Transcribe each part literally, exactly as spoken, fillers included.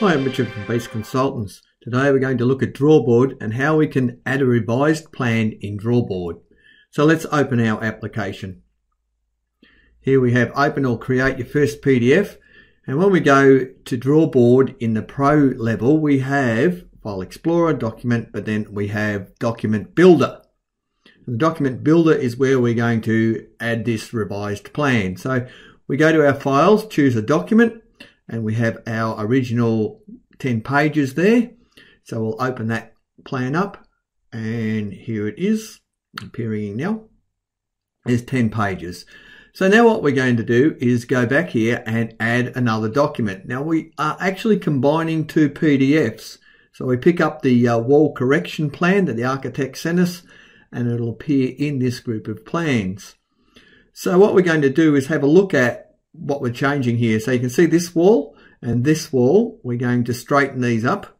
Hi, I'm Richard from Beast Consultants. Today we're going to look at Drawboard and how we can add a revised plan in Drawboard. So let's open our application. Here we have open or create your first P D F, and when we go to Drawboard in the Pro level, we have File Explorer, Document, but then we have Document Builder. And the Document Builder is where we're going to add this revised plan. So we go to our files, choose a document, and we have our original ten pages there. So we'll open that plan up, and here it is, appearing now. There's ten pages. So now what we're going to do is go back here and add another document. Now we are actually combining two P D Fs. So we pick up the uh, wall correction plan that the architect sent us, and it'll appear in this group of plans. So what we're going to do is have a look at what we're changing here. So you can see this wall and this wall, we're going to straighten these up,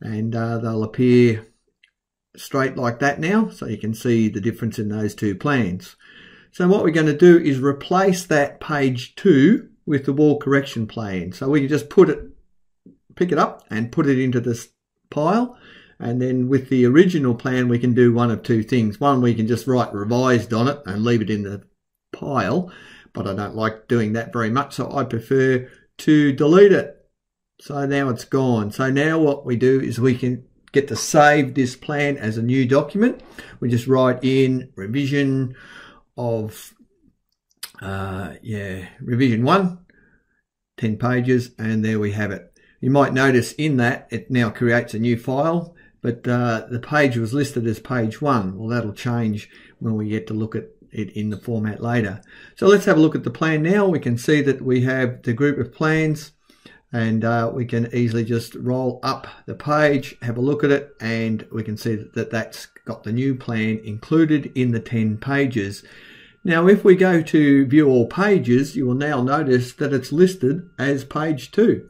and uh, they'll appear straight like that now. So you can see the difference in those two plans. So what we're going to do is replace that page two with the wall correction plan. So we can just put it, pick it up and put it into this pile. And then with the original plan, we can do one of two things. One, we can just write revised on it and leave it in the pile, but I don't like doing that very much, so I prefer to delete it. So now it's gone. So now what we do is we can get to save this plan as a new document. We just write in revision of, uh, yeah, revision one, ten pages, and there we have it. You might notice in that it now creates a new file, but uh, the page was listed as page one. Well, that'll change when we get to look at it in the format later. So let's have a look at the plan now. We can see that we have the group of plans, and uh, we can easily just roll up the page, have a look at it, and we can see that that's got the new plan included in the ten pages. Now if we go to view all pages, you will now notice that it's listed as page two.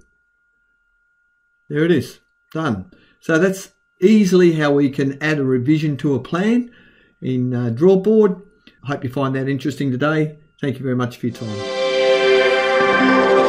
There it is, done. So that's easily how we can add a revision to a plan in uh, Drawboard. I hope you find that interesting today. Thank you very much for your time.